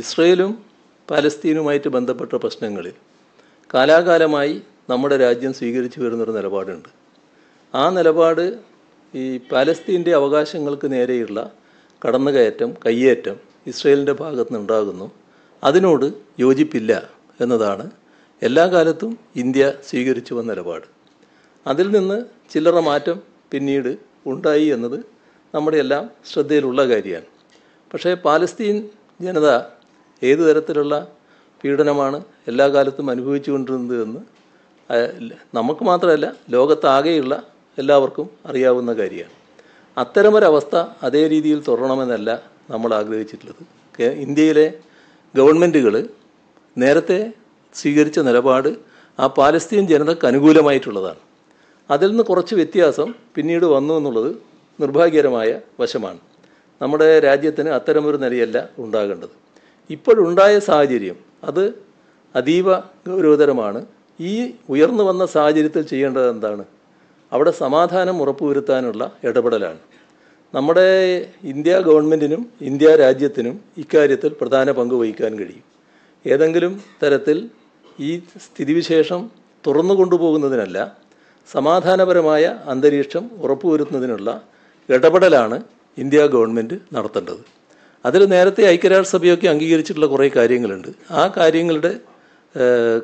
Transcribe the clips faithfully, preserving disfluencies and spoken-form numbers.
ഇസ്രയേലും പാലസ്തീനുമായിട്ട് ബന്ധപ്പെട്ട പ്രശ്നങ്ങളിൽ കാലാകാലമായി നമ്മുടെ രാജ്യം സ്വീകരിച്ചു വരുന്നൊരു നിലപാടുണ്ട്. ആ നിലപാട് ഈ പാലസ്തീൻ്റെ അവകാശങ്ങൾക്ക് നേരെയുള്ള കടന്നുകയറ്റം, കയ്യേറ്റം ഇസ്രയേലിൻ്റെ ഭാഗത്ത് നിന്നുണ്ടാകുന്നു. അതിനോട് യോജിപ്പില്ല എന്നതാണ് എല്ലാ കാലത്തും ഇന്ത്യ സ്വീകരിച്ചു വന്ന നിലപാട്. അതിൽ നിന്ന് ചില്ലറ മാറ്റം പിന്നീട് ഉണ്ടായി എന്നത് നമ്മുടെ എല്ലാം ശ്രദ്ധയിലുള്ള കാര്യമാണ്. പക്ഷേ പാലസ്തീൻ ജനത ഏതു തരത്തിലുള്ള പീഡനമാണ് എല്ലാ കാലത്തും അനുഭവിച്ചു കൊണ്ടിരുന്നതെന്ന് നമുക്ക് മാത്രമല്ല ലോകത്താകെയുള്ള എല്ലാവർക്കും അറിയാവുന്ന കാര്യമാണ്. അത്തരമൊരവസ്ഥ അതേ രീതിയിൽ തുടരണമെന്നല്ല നമ്മൾ ആഗ്രഹിച്ചിട്ടുള്ളത്. ഇന്ത്യയിലെ ഗവൺമെൻറ്റുകൾ നേരത്തെ സ്വീകരിച്ച നിലപാട് ആ പാലസ്തീൻ ജനതയ്ക്ക് അനുകൂലമായിട്ടുള്ളതാണ്. അതിൽ നിന്ന് കുറച്ച് വ്യത്യാസം പിന്നീട് വന്നു എന്നുള്ളത് നിർഭാഗ്യകരമായ വശമാണ്. നമ്മുടെ രാജ്യത്തിന് അത്തരമൊരു നിലയല്ല ഉണ്ടാകേണ്ടത്. ഇപ്പോഴുണ്ടായ സാഹചര്യം അത് അതീവ ഗൗരവതരമാണ്. ഈ ഉയർന്നു വന്ന സാഹചര്യത്തിൽ ചെയ്യേണ്ടത് എന്താണ്? അവിടെ സമാധാനം ഉറപ്പുവരുത്താനുള്ള ഇടപെടലാണ്. നമ്മുടെ ഇന്ത്യ ഗവൺമെൻറ്റിനും ഇന്ത്യ രാജ്യത്തിനും ഇക്കാര്യത്തിൽ പ്രധാന പങ്ക് വഹിക്കാൻ കഴിയും. ഏതെങ്കിലും തരത്തിൽ ഈ സ്ഥിതിവിശേഷം തുറന്നു കൊണ്ടുപോകുന്നതിനല്ല, സമാധാനപരമായ അന്തരീക്ഷം ഉറപ്പുവരുത്തുന്നതിനുള്ള ഇടപെടലാണ് ഇന്ത്യ ഗവൺമെൻറ് നടത്തേണ്ടത്. അതിൽ നേരത്തെ ഐക്യരാഷ്ട്രസഭയൊക്കെ അംഗീകരിച്ചിട്ടുള്ള കുറേ കാര്യങ്ങളുണ്ട്. ആ കാര്യങ്ങളുടെ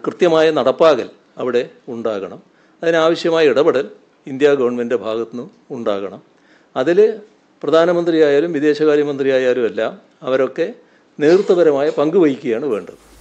കൃത്യമായ നടപ്പാകൽ അവിടെ ഉണ്ടാകണം. അതിനാവശ്യമായ ഇടപെടൽ ഇന്ത്യ ഗവൺമെൻറ്റിൻ്റെ ഭാഗത്തുനിന്നും ഉണ്ടാകണം. അതിൽ പ്രധാനമന്ത്രിയായാലും വിദേശകാര്യമന്ത്രിയായാലും എല്ലാം അവരൊക്കെ നേതൃത്വപരമായ പങ്കുവഹിക്കുകയാണ് വേണ്ടത്.